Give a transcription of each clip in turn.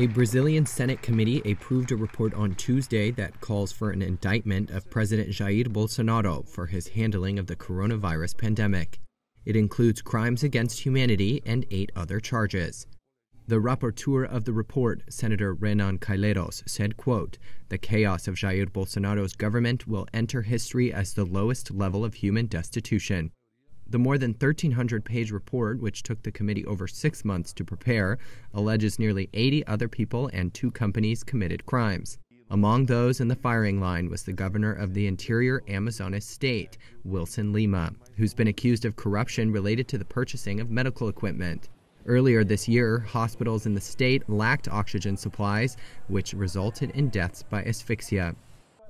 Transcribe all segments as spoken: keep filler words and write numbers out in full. A Brazilian Senate committee approved a report on Tuesday that calls for an indictment of President Jair Bolsonaro for his handling of the coronavirus pandemic. It includes crimes against humanity and eight other charges. The rapporteur of the report, Senator Renan Calheiros, said, quote, "The chaos of Jair Bolsonaro's government will enter history as the lowest level of human destitution." The more than thirteen hundred page report, which took the committee over six months to prepare, alleges nearly eighty other people and two companies committed crimes. Among those in the firing line was the governor of the interior Amazonas state, Wilson Lima, who's been accused of corruption related to the purchasing of medical equipment. Earlier this year, hospitals in the state lacked oxygen supplies, which resulted in deaths by asphyxia.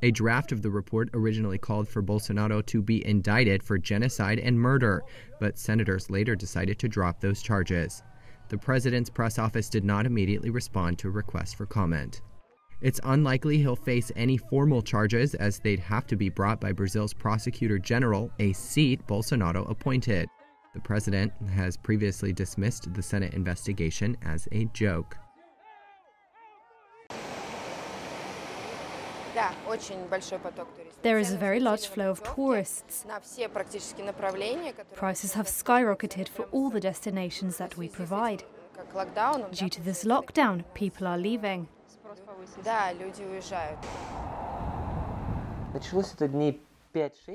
A draft of the report originally called for Bolsonaro to be indicted for genocide and murder, but senators later decided to drop those charges. The president's press office did not immediately respond to requests for comment. It's unlikely he'll face any formal charges, as they'd have to be brought by Brazil's prosecutor general, a seat Bolsonaro appointed. The president has previously dismissed the Senate investigation as a joke. There is a very large flow of tourists. Prices have skyrocketed for all the destinations that we provide. Due to this lockdown, people are leaving.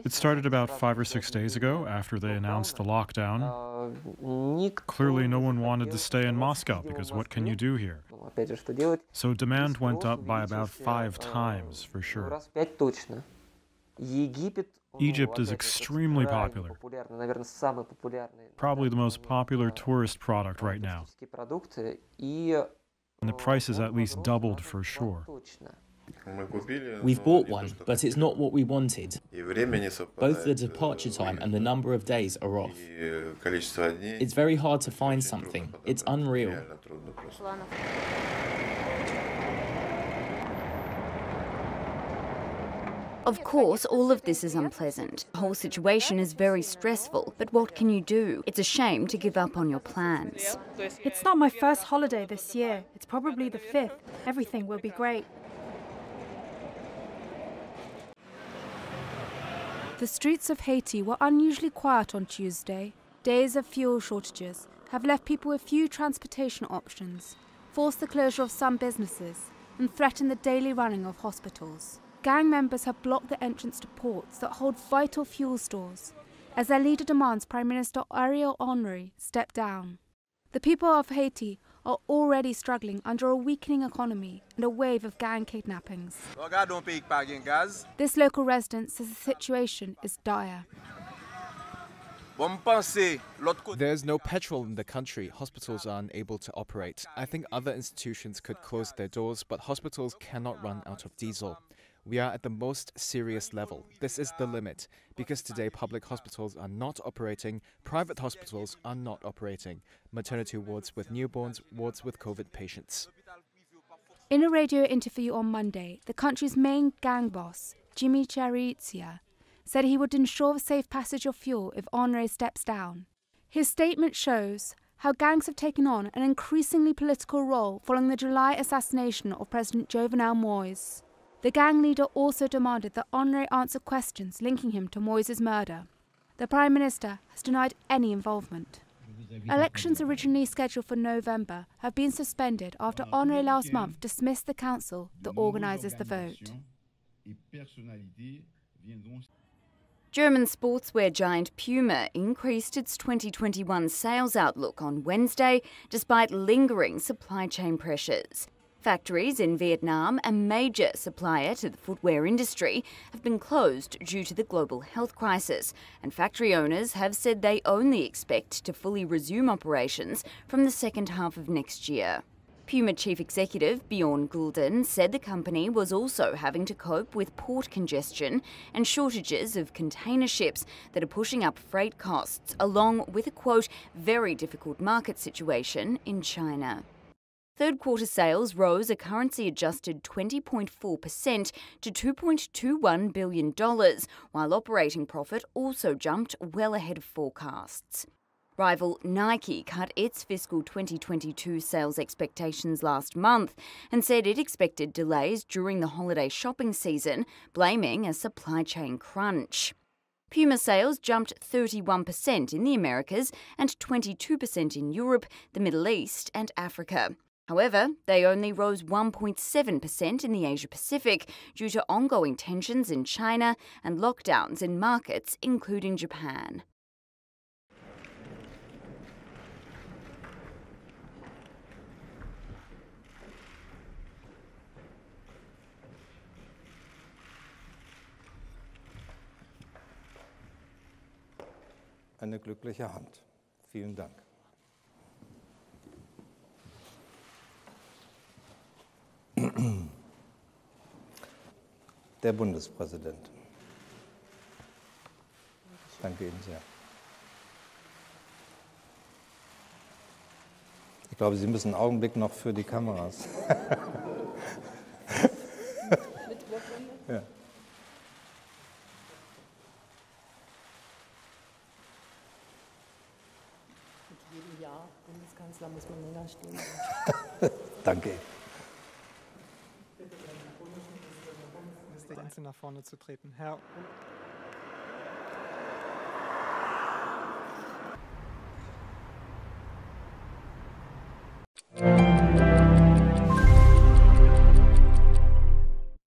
It started about five or six days ago, after they announced the lockdown. Clearly no one wanted to stay in Moscow, because what can you do here? So demand went up by about five times, for sure. Egypt is extremely popular, probably the most popular tourist product right now. And the price has at least doubled, for sure. We've bought one, but it's not what we wanted. Both the departure time and the number of days are off. It's very hard to find something. It's unreal. Of course, all of this is unpleasant. The whole situation is very stressful, but what can you do? It's a shame to give up on your plans. It's not my first holiday this year. It's probably the fifth. Everything will be great. The streets of Haiti were unusually quiet on Tuesday. Days of fuel shortages have left people with few transportation options, forced the closure of some businesses, and threatened the daily running of hospitals. Gang members have blocked the entrance to ports that hold vital fuel stores, as their leader demands Prime Minister Ariel Henry step down. The people of Haiti are already struggling under a weakening economy and a wave of gang kidnappings. This local resident says the situation is dire. There's no petrol in the country. Hospitals are unable to operate. I think other institutions could close their doors, but hospitals cannot run out of diesel. We are at the most serious level. This is the limit, because today public hospitals are not operating, private hospitals are not operating, maternity wards with newborns, wards with COVID patients. In a radio interview on Monday, the country's main gang boss, Jimmy Chérizier, said he would ensure the safe passage of fuel if Henry steps down. His statement shows how gangs have taken on an increasingly political role following the July assassination of President Jovenel Moise. The gang leader also demanded that Henry answer questions linking him to Moise's murder. The Prime Minister has denied any involvement. Elections originally scheduled for November have been suspended after Henry last month dismissed the council that organises the vote. German sportswear giant Puma increased its twenty twenty-one sales outlook on Wednesday despite lingering supply chain pressures. Factories in Vietnam, a major supplier to the footwear industry, have been closed due to the global health crisis, and factory owners have said they only expect to fully resume operations from the second half of next year. Puma chief executive Bjorn Gulden said the company was also having to cope with port congestion and shortages of container ships that are pushing up freight costs, along with a, quote, very difficult market situation in China. Third quarter sales rose a currency-adjusted twenty point four percent to two point two one billion dollars, while operating profit also jumped well ahead of forecasts. Rival Nike cut its fiscal twenty twenty-two sales expectations last month and said it expected delays during the holiday shopping season, blaming a supply chain crunch. Puma sales jumped thirty-one percent in the Americas and twenty-two percent in Europe, the Middle East and Africa. However, they only rose one point seven percent in the Asia-Pacific due to ongoing tensions in China and lockdowns in markets, including Japan. Eine glückliche Hand. Vielen Dank. Der Bundespräsident. Danke Ihnen sehr. Ich glaube, Sie müssen einen Augenblick noch für die Kameras. Ja. Ja, Bundeskanzler muss man länger stehen. Danke. Bitte, Herr Bundeskanzler nach vorne zu treten. Herr